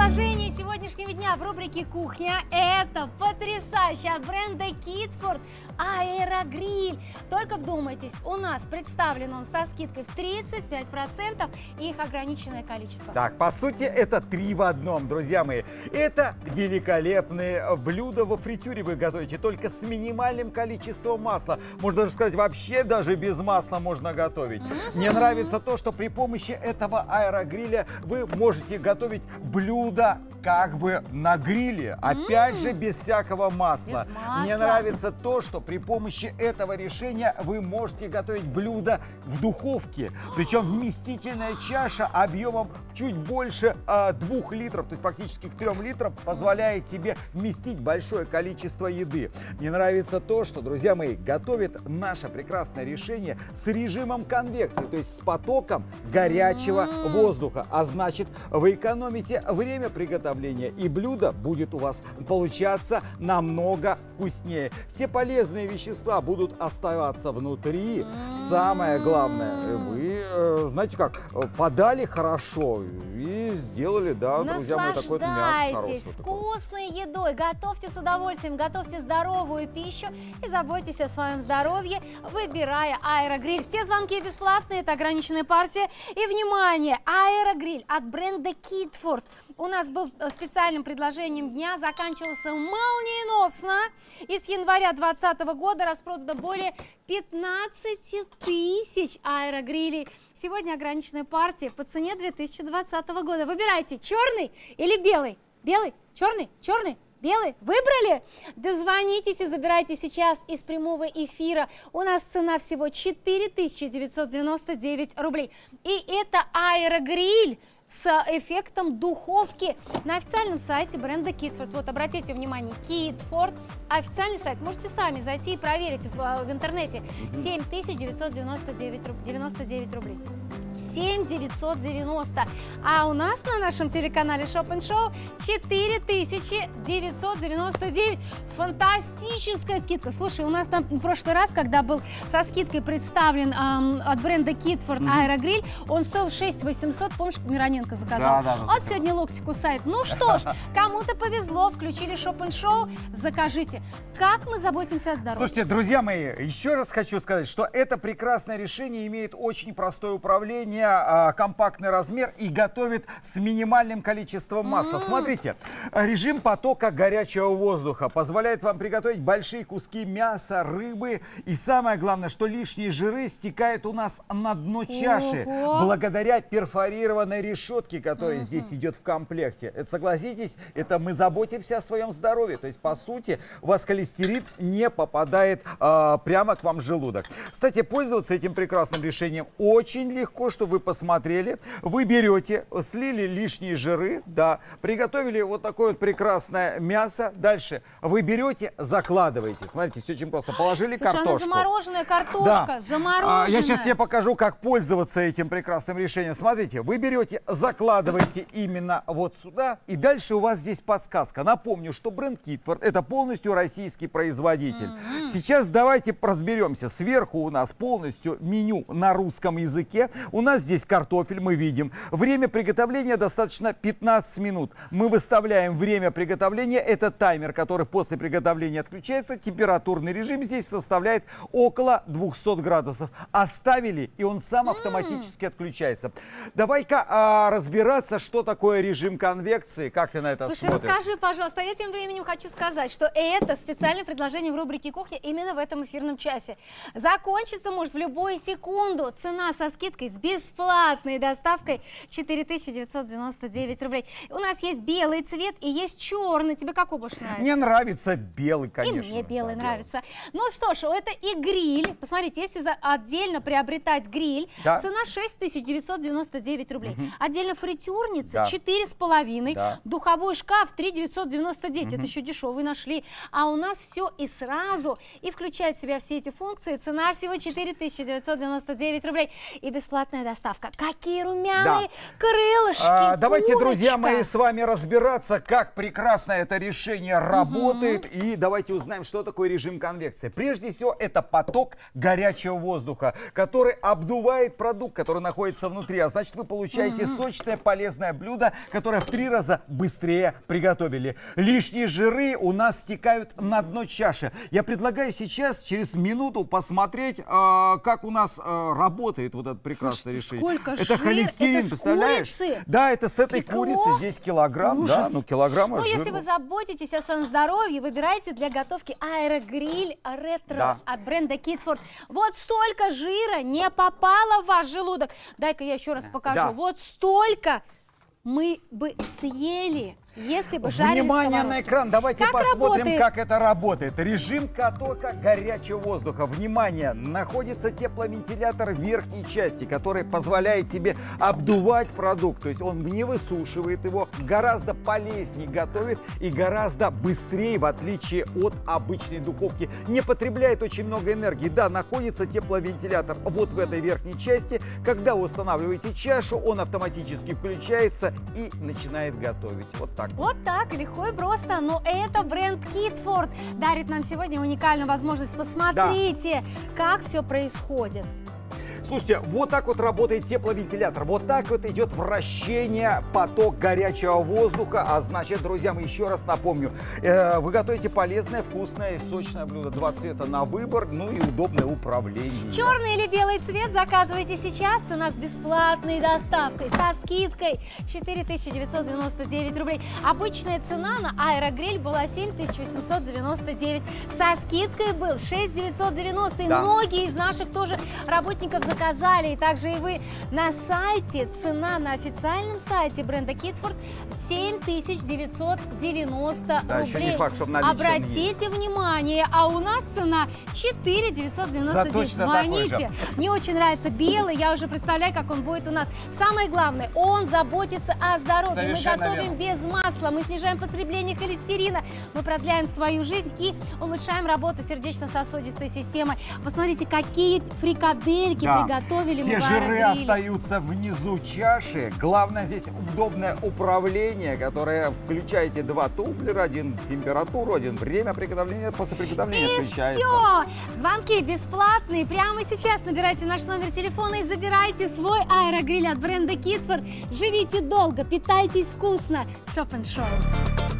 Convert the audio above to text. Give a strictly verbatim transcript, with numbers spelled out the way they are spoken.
Предложение сегодняшнего дня в рубрике «Кухня» – это потрясающе от бренда Kitfort аэрогриль. Только вдумайтесь, у нас представлен он со скидкой в тридцать пять процентов и их ограниченное количество. Так, по сути, это три в одном, друзья мои. Это великолепные блюда во фритюре вы готовите, только с минимальным количеством масла. Можно даже сказать, вообще даже без масла можно готовить. Mm-hmm. Мне нравится то, что при помощи этого аэрогриля вы можете готовить блюда как бы на гриле, опять же без всякого масла. Без масла. Мне нравится то, что при помощи этого решения вы можете готовить блюдо в духовке. Причем вместительная чаша объемом чуть больше а, двух литров, то есть практически к трем литрам, позволяет тебе вместить большое количество еды. Мне нравится то, что, друзья мои, готовит наше прекрасное решение с режимом конвекции, то есть с потоком горячего воздуха. А значит, вы экономите время приготовления и блюдо будет у вас получаться намного вкуснее. Все полезные вещества будут оставаться внутри. Самое главное, вы, знаете как, подали хорошо и сделали, да, друзья мои, такое мясо хорошее. Вкусной едой, готовьте с удовольствием, готовьте здоровую пищу и заботьтесь о своем здоровье, выбирая аэрогриль. Все звонки бесплатные, это ограниченная партия. И, внимание, аэрогриль от бренда Kitfort у нас был специальным предложением дня, заканчивался молниеносно. И с января две тысячи двадцатого года распродано более пятнадцати тысяч аэрогрилей. Сегодня ограниченная партия по цене две тысячи двадцатого года. Выбирайте, черный или белый? Белый, черный, черный. Белый? Выбрали? Дозвонитесь и забирайте сейчас из прямого эфира. У нас цена всего четыре тысячи девятьсот девяносто девять рублей. И это аэрогриль с эффектом духовки на официальном сайте бренда Kitfort. Вот, обратите внимание, Kitfort, официальный сайт. Можете сами зайти и проверить в, в интернете. семь тысяч девятьсот девяносто девять рублей. семь тысяч девятьсот девяносто. А у нас на нашем телеканале Shop and Show четыре тысячи девятьсот девяносто девять. Фантастическая скидка. Слушай, у нас там в прошлый раз, когда был со скидкой представлен эм, от бренда Kitfort аэрогриль, он стоил шесть тысяч восемьсот. Помнишь, Мироненко заказал? Да, да, вот сегодня локтику сайт. Ну что ж, кому-то повезло, включили Shop and Show, закажите. Как мы заботимся о здоровье. Слушайте, друзья мои, еще раз хочу сказать, что это прекрасное решение имеет очень простое управление, компактный размер и готовит с минимальным количеством масла. Mm-hmm. Смотрите, режим потока горячего воздуха позволяет вам приготовить большие куски мяса, рыбы и самое главное, что лишние жиры стекают у нас на дно чаши. Ого. Благодаря перфорированной решетке, которая mm-hmm. здесь идет в комплекте. Это, согласитесь, это мы заботимся о своем здоровье. То есть, по сути, у вас холестерин не попадает а, прямо к вам в желудок. Кстати, пользоваться этим прекрасным решением очень легко, что вы посмотрели, вы берете, слили лишние жиры, да, приготовили вот такое вот прекрасное мясо. Дальше вы берете, закладываете. Смотрите, все очень просто. Положили Слушай, картошку. Она замороженная картошка, да. замороженная. Я сейчас тебе покажу, как пользоваться этим прекрасным решением. Смотрите, вы берете, закладываете именно вот сюда, и дальше у вас здесь подсказка. Напомню, что бренд Kitfort это полностью российский производитель. Mm-hmm. Сейчас давайте разберемся. Сверху у нас полностью меню на русском языке. У нас здесь картофель, мы видим. Время приготовления достаточно пятнадцать минут. Мы выставляем время приготовления. Это таймер, который после приготовления отключается. Температурный режим здесь составляет около двухсот градусов. Оставили, и он сам автоматически отключается. Давай-ка а, разбираться, что такое режим конвекции. Как ты на это Слушай, смотришь? Расскажи, пожалуйста. Я тем временем хочу сказать, что это специальное предложение в рубрике «Кухня» именно в этом эфирном часе. Закончится может в любую секунду. Цена со скидкой с бесплатной доставкой четыре тысячи девятьсот девяносто девять рублей. У нас есть белый цвет и есть черный. Тебе какой больше нравится? Мне нравится белый, конечно. И мне белый да, нравится. Белый. Ну что ж, это и гриль. Посмотрите, если отдельно приобретать гриль, да. цена шесть тысяч девятьсот девяносто девять рублей. Угу. Отдельно фритюрница да. четыре с половиной. Да. Духовой шкаф три тысячи девятьсот девяносто девять. Угу. Это еще дешевый нашли. А у нас все и сразу. И включает в себя все эти функции. Цена всего четыре тысячи девятьсот девяносто девять рублей. И бесплатная доставка. доставка. Какие румяные, да, крылышки, а, давайте, курочка, друзья мои, с вами разбираться, как прекрасно это решение работает. Угу. И давайте узнаем, что такое режим конвекции. Прежде всего, это поток горячего воздуха, который обдувает продукт, который находится внутри. А значит, вы получаете угу. сочное, полезное блюдо, которое в три раза быстрее приготовили. Лишние жиры у нас стекают на дно чаши. Я предлагаю сейчас через минуту посмотреть, э, как у нас э, работает вот это прекрасное решение. Сколько это жир, холестерин, это представляешь? Курицы? Да, это с этой Стекло? курицы здесь килограмм, Ужас. да, ну килограмма Ну, жира. Если вы заботитесь о своем здоровье, выбирайте для готовки аэрогриль Ретро да. от бренда Kitfort. Вот столько жира не попало в ваш желудок. Дай-ка я еще раз покажу. Да. Вот столько мы бы съели, если бы жарили. Внимание на экран, давайте как посмотрим, работает? как это работает. Режим потока горячего воздуха. Внимание, находится тепловентилятор в верхней части, который позволяет тебе обдувать продукт. То есть он не высушивает его, гораздо полезнее готовит и гораздо быстрее, в отличие от обычной духовки. Не потребляет очень много энергии. Да, находится тепловентилятор вот в этой верхней части. Когда вы устанавливаете чашу, он автоматически включается и начинает готовить. Вот так. Вот так, легко и просто, но это бренд Kitfort дарит нам сегодня уникальную возможность. Посмотрите, да. как все происходит. Слушайте, вот так вот работает тепловентилятор, вот так вот идет вращение, поток горячего воздуха. А значит, друзья, мы еще раз напомню, э, вы готовите полезное, вкусное и сочное блюдо. Два цвета на выбор, ну и удобное управление. Черный или белый цвет заказывайте сейчас. У нас бесплатной доставкой со скидкой четыре тысячи девятьсот девяносто девять рублей. Обычная цена на аэрогриль была семь тысяч восемьсот девяносто девять. Со скидкой был шесть тысяч девятьсот девяносто. Да. Многие из наших тоже работников заказывали. И также и вы на сайте, цена на официальном сайте бренда Kitfort семь тысяч девятьсот девяносто да, рублей. Еще не факт, чтобы наличие Обратите внимание, а у нас цена четыре тысячи девятьсот девяносто девять. Звоните. Мне очень нравится белый, я уже представляю, как он будет у нас. Самое главное, он заботится о здоровье. Совершенно мы готовим верно. без масла, мы снижаем потребление холестерина, мы продляем свою жизнь и улучшаем работу сердечно-сосудистой системы. Посмотрите, какие фрикадельки да. готовили. Все жиры остаются внизу чаши. Главное здесь удобное управление, которое включаете два тумблера, один температуру, один время приготовления, после приготовления и включается. Все! Звонки бесплатные. Прямо сейчас набирайте наш номер телефона и забирайте свой аэрогриль от бренда Kitfort. Живите долго, питайтесь вкусно. Shop and Show.